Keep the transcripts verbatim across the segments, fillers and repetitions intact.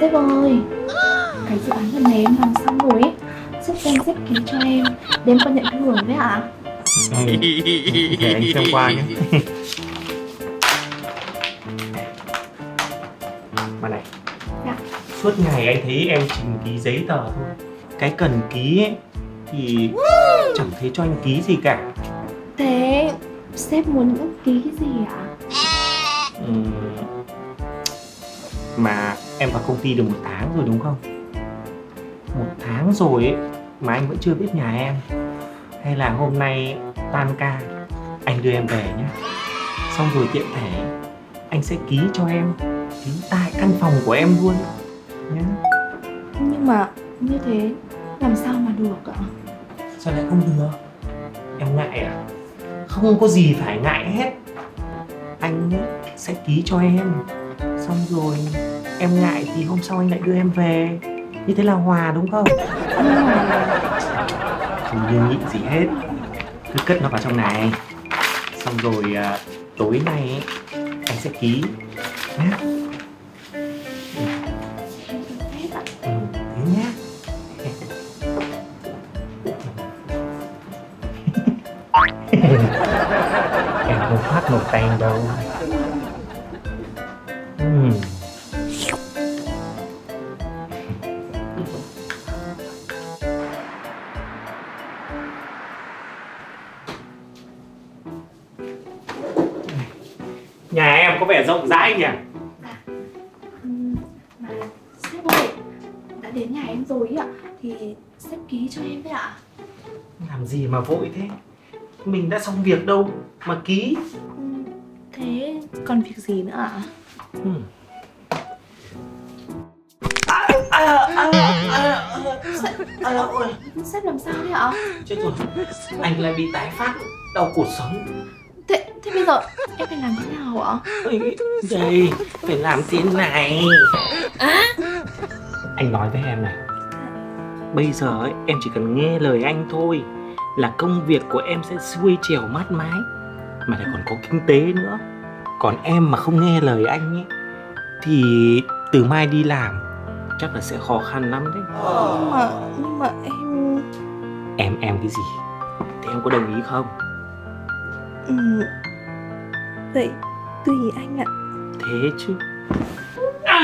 sếp ơi, cái dự án lần này em làm xong rồi ấy, sếp xem sếp ký cho em để em có nhận thưởng đấy ạ. À? Ừ. Để anh xem qua nhé. Mà này, dạ. Suốt ngày anh thấy em trình ký giấy tờ thôi, cái cần ký ấy thì chẳng thấy cho anh ký gì cả. Thế sếp muốn ký cái gì ạ? À? Ừ. Mà em vào công ty được một tháng rồi đúng không? Một tháng rồi ấy, mà anh vẫn chưa biết nhà em. Hay là hôm nay tan ca anh đưa em về nhé. Xong rồi tiện thể anh sẽ ký cho em, ký tại căn phòng của em luôn nhé. Nhưng mà như thế làm sao mà được ạ? Sao lại không được? Em ngại à? Không có gì phải ngại hết. Anh sẽ ký cho em, xong rồi em ngại thì hôm sau anh lại đưa em về. Như thế là hòa đúng không? Không nên nghĩ gì hết, cứ cất nó vào trong này. Xong rồi à, tối nay anh sẽ ký nhá. Ừ. Ừ, thế nhá. Em không phát nổi tay đâu. Uhm. Nhà em có vẻ rộng rãi nhỉ? Dạ. Mà sếp ơi, đã đến nhà em rồi ý ạ, thì sếp ký cho em đấy ạ. Làm gì mà vội thế? Mình đã xong việc đâu mà ký. Thế còn việc gì nữa ạ? Ừ. À, à, à, à, à, à, ôi. Sếp làm sao thế ạ? Chết rồi, anh lại bị tái phát đau cột sống. Thế, thế bây giờ em phải làm thế nào ạ? Đây, phải làm thế này à? Anh nói với em này, bây giờ ấy, em chỉ cần nghe lời anh thôi là công việc của em sẽ xuôi chiều mát mái, mà lại còn có kinh tế nữa. Còn em mà không nghe lời anh ấy thì từ mai đi làm chắc là sẽ khó khăn lắm đấy. Nhưng mà, nhưng mà em... Em, em cái gì? Thế em có đồng ý không? Ừ. Vậy tùy anh ạ. Thế chứ. À!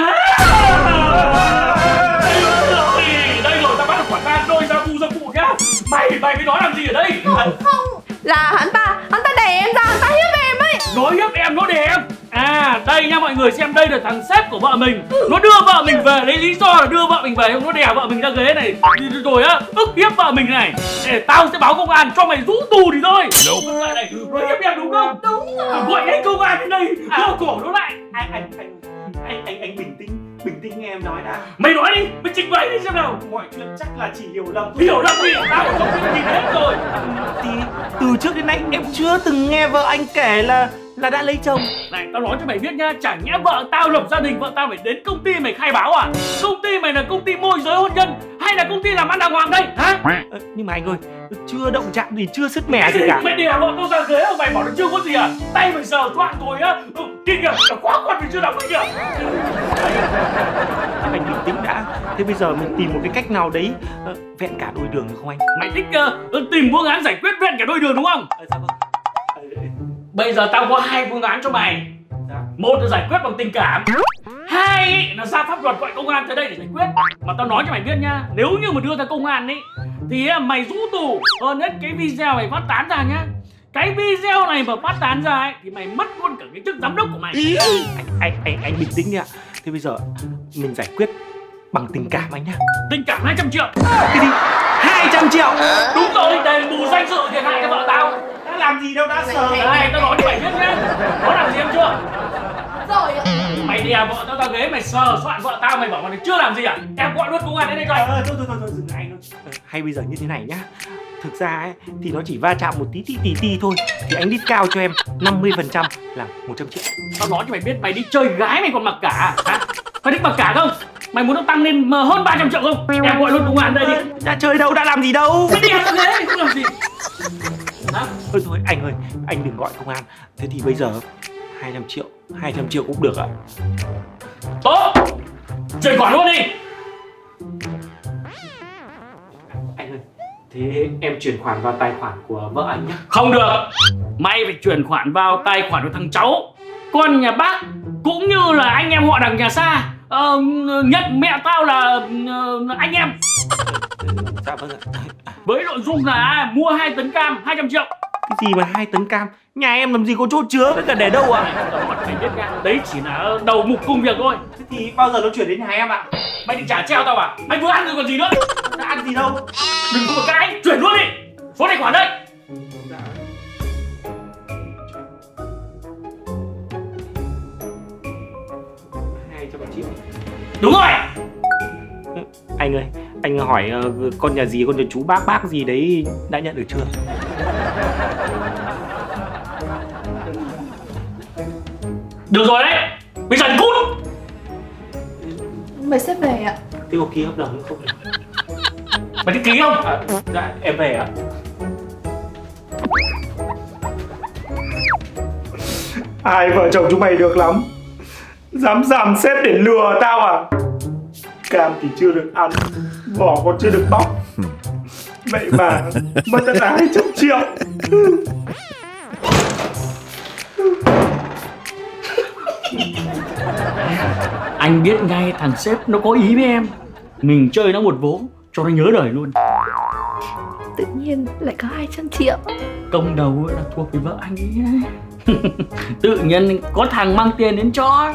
Đây rồi, đây rồi, ta bắt được quả tang đôi ra khu ra cụ nhá. Mày, mày với nó làm gì ở đây? Không, không. Là hắn ta, hắn ta đè em ra, hắn ta hiếp em ấy. Nó hiếp em, nó đè em. À, đây nha mọi người, xem đây là thằng sếp của vợ mình. Nó đưa vợ mình về, lấy lý do là đưa vợ mình về, không nó đè vợ mình ra ghế này. Rồi á, ức hiếp vợ mình này. Để tao sẽ báo công an, cho mày rũ tù thì thôi. Đúng lại này, nó hiếp em đúng không? Đúng rồi. Gọi anh công an đến đây, lao cổ nó lại. Anh, anh, anh, anh, anh, anh bình tĩnh. Bình tĩnh nghe em nói đã. Mày nói đi, mày trình bày đi xem nào. Mọi chuyện chắc là chỉ hiểu lầm. Hiểu lầm gì? Tao cũng không biết gì hết rồi. Thì từ trước đến nay em chưa từng nghe vợ anh kể là là đã lấy chồng. Này, tao nói cho mày biết nha, chẳng nhẽ vợ tao lập gia đình, vợ tao phải đến công ty mày khai báo à? Công ty mày là công ty môi giới hôn nhân hay là công ty làm ăn đàng hoàng đây hả? Ờ, nhưng mà anh ơi, chưa động chạm thì chưa sứt mẻ gì cả. Mày đè vợ tao ra ghế mà mày bảo nó chưa có gì à? Tay mày sờ thoạn rồi á. Ừ, kinh kìa, nó quá quật mình chưa đọc kinh kìa. Anh bình tĩnh đã. Thế bây giờ mình tìm một cái cách nào đấy vẹn cả đôi đường được không anh? Mày thích uh, tìm phương án giải quyết vẹn cả đôi đường đúng không? Ờ, dạ vâng. Bây giờ tao có hai phương án cho mày. Một là giải quyết bằng tình cảm, hai là ra pháp luật gọi công an tới đây để giải quyết. Mà tao nói cho mày biết nha, nếu như mà đưa ra công an ấy thì mày rũ tù. Hơn hết cái video mày phát tán ra nhá. Cái video này mà phát tán ra ấy thì mày mất luôn cả cái chức giám đốc của mày. Anh, anh, anh, anh bình tĩnh đi ạ. Thế bây giờ mình giải quyết bằng tình cảm anh nhá. Tình cảm hai trăm triệu. Cái gì? hai trăm triệu? Đúng rồi, đền bù danh dự thiệt hại cho vợ tao. Làm gì đâu đã sờ. Này, tao nói cho mày biết nhá. Nó làm gì em chưa? Rồi ạ. Mày đè vợ tao ra ghế, mày sờ soạn vợ tao, mày bảo mày chưa làm gì à? Em gọi luôn công an đến đây coi. Ờ, thôi, thôi, thôi, thôi, dừng lại thôi. Hay bây giờ như thế này nhá. Thực ra ấy, thì nó chỉ va chạm một tí tí tí tí thôi. Thì anh discount cho em năm mươi phần trăm là một trăm triệu. Tao nói cho mày biết, mày đi chơi gái mày còn mặc cả. Hả? Mày thích mặc cả không? Mày muốn nó tăng lên hơn ba trăm triệu không? Em gọi luôn công an đây đi. Đã chơi đâu, đã làm gì đâu. Mày đè ra ghế, không làm gì. Thôi thôi anh ơi, anh đừng gọi công an. Thế thì bây giờ hai trăm triệu, hai trăm triệu cũng được ạ. Tốt. Chơi quả luôn đi. Anh ơi, thế em chuyển khoản vào tài khoản của vợ anh nhé. Không được. Mày phải chuyển khoản vào tài khoản của thằng cháu con nhà bác, cũng như là anh em họ đằng nhà xa. Ờ, nhất mẹ tao là uh, anh em. Với nội dung là mua hai tấn cam hai trăm triệu. Cái gì mà hai tấn cam? Nhà em làm gì có chỗ chứa với cả để đâu à? Đấy chỉ là đầu mục công việc thôi. Thế thì bao giờ nó chuyển đến nhà em ạ? À? Mày định trả treo tao à? Mày vừa ăn rồi còn gì nữa? Đã ăn gì đâu. Đừng có một cái, chuyển luôn đi. Số này khoản đây. Đúng rồi. Anh ơi, anh hỏi uh, con nhà gì, con nhà chú bác bác gì đấy đã nhận được chưa? Được rồi đấy, bây giờ cút. Mày sẽ về ạ. Thế có ký hợp đồng không? Mày thích ký không? À, dạ, em về ạ. Hai vợ chồng chúng mày được lắm. Dám dám xếp để lừa tao à? Cam thì chưa được ăn, bỏ còn chưa được bóc, vậy mà mất tất cả hai trăm triệu. Anh biết ngay thằng sếp nó có ý với em. Mình chơi nó một vố cho nó nhớ đời luôn. Tự nhiên lại có hai trăm triệu. Công đầu là thuộc về vợ anh ấy. Tự nhiên có thằng mang tiền đến cho.